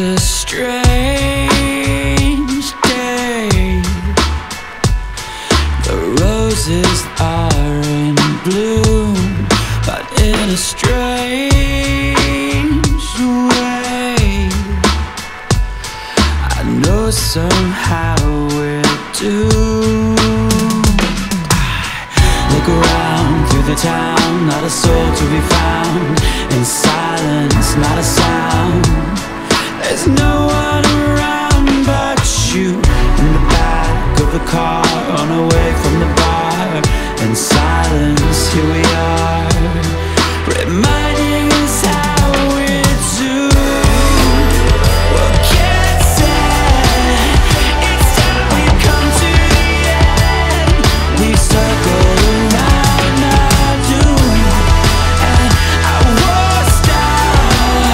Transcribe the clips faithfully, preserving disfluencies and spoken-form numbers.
a strange day. The roses are in bloom, but in a strange way. I know somehow we're doomed. I look around through the town, not a soul to be found. In silence, not a sound. There's no one around but you. In the back of the car, on our way from the bar. In silence, here we are, reminding us how we do. What can't say, it's time we come to the end. We circle around our doom, and I won't stop,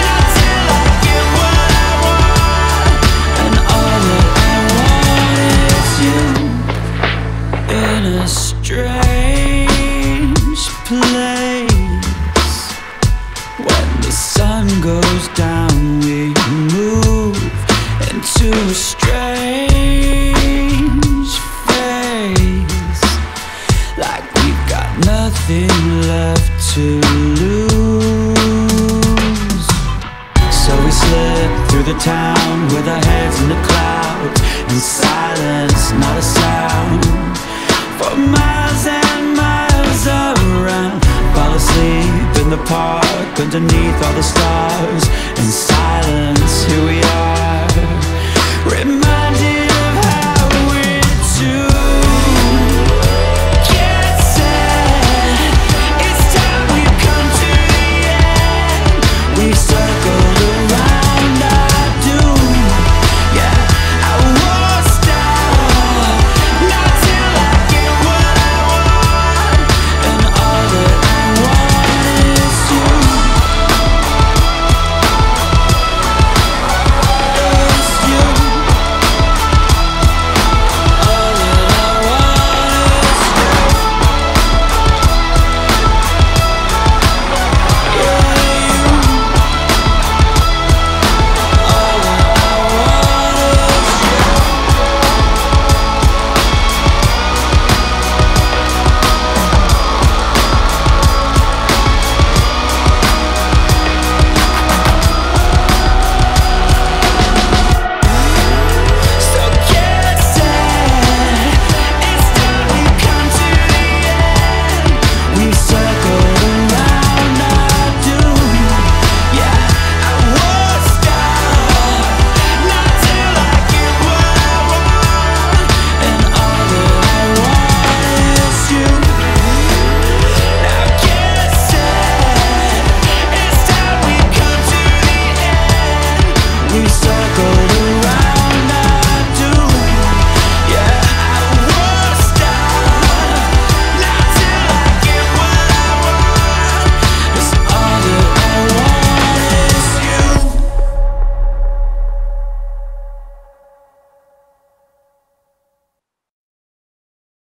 not till I get what I want. And all that I want is you. In a strange place, when the sun goes down, we move into a strange phase, like we've got nothing left to lose. So we slip through the town with our heads in the clouds, in silence, not a sound. For miles and miles around, fall asleep in the park underneath all the stars, in silence.